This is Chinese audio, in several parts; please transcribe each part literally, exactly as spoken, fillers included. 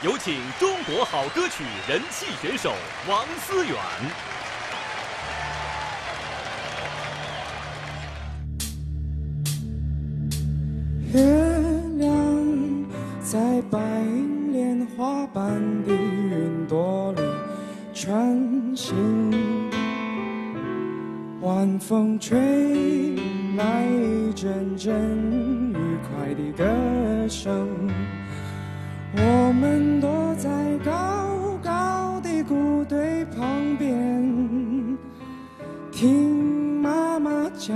有请中国好歌曲人气选手王思远。月亮在白云莲花般的云朵里穿行，晚风吹来一阵阵愉快的歌声。 我们躲在高高的谷堆旁边，听妈妈讲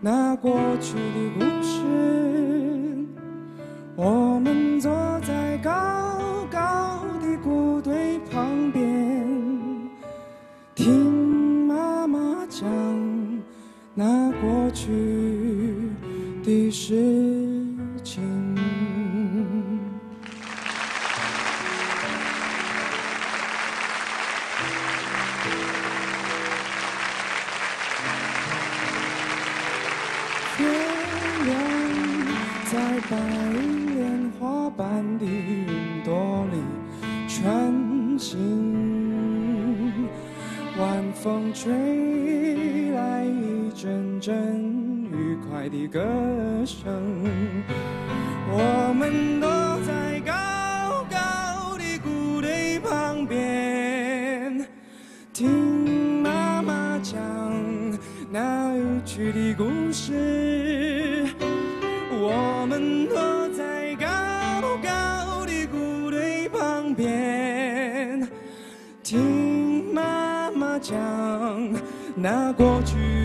那过去的故事。我们坐在高高的谷堆旁边，听妈妈讲那过去的事情。 月亮在白云莲花般的云朵里穿行，晚风吹来一阵阵愉快的歌声。我们躲在高高的谷堆旁边，听妈妈讲那有趣的故事。 我们躲在高高的谷堆旁边，听妈妈讲那过去。